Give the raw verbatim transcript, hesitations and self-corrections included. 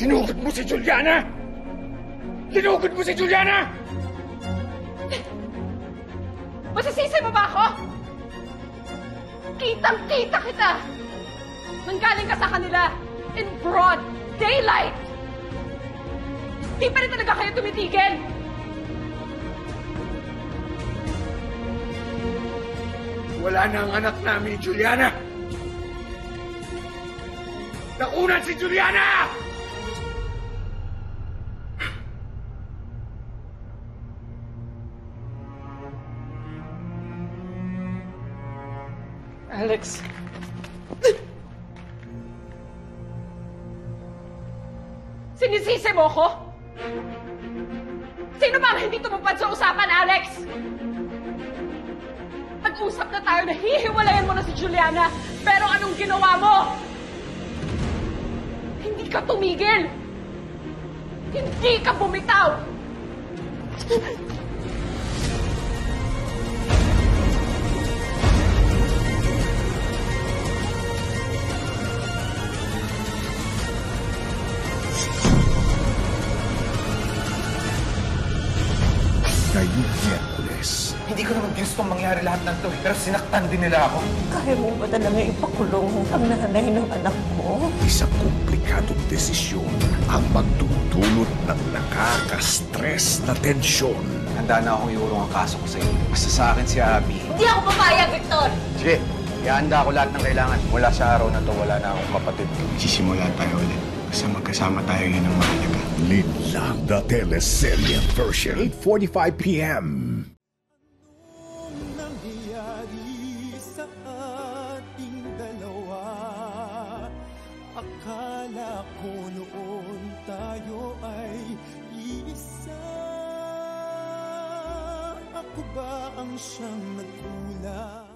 Sinugod mo si Juliana! Sinugod mo si Juliana! Masasisi mo ba ako? Kitang-kita kita! Nanggaling ka sa kanila in broad daylight! Di pa rin talaga kayo tumitigil! Wala na ang anak namin ni Juliana! Nakunan si Juliana! Alex. Sinisisi mo ako? Sino ba hindi tumupad sa usapan, Alex? Nag-usap na tayo na hihiwalayan mo na si Juliana, pero anong ginawa mo? Hindi ka tumigil! Hindi ka bumitaw! Ngayong Miyerkules. Hindi ko naman gustong mangyari lahat ng to, pero sinaktan din nila ako. Kaya mo ba talaga ipakulong ang nanay ng anak mo? Isang komplikadong desisyon ang magdudulot ng nakaka-stress na tensyon. Handa na akong iulong ang kaso ko sa iyo. Basta sa akin si Abby. Hindi ako papayag, Victor! Sige, ihanda ko lahat ng kailangan. Mula sa araw na to, wala na akong kapatid. Sisimula tayo ulit. Basta magkasama tayo yun ang mahalaga. Linlang, the teleserye version, eight forty-five p m Anong nangyari sa ating dalawa? Akala ko noon tayo ay iisa. Ako ba ang siyang nagkulang?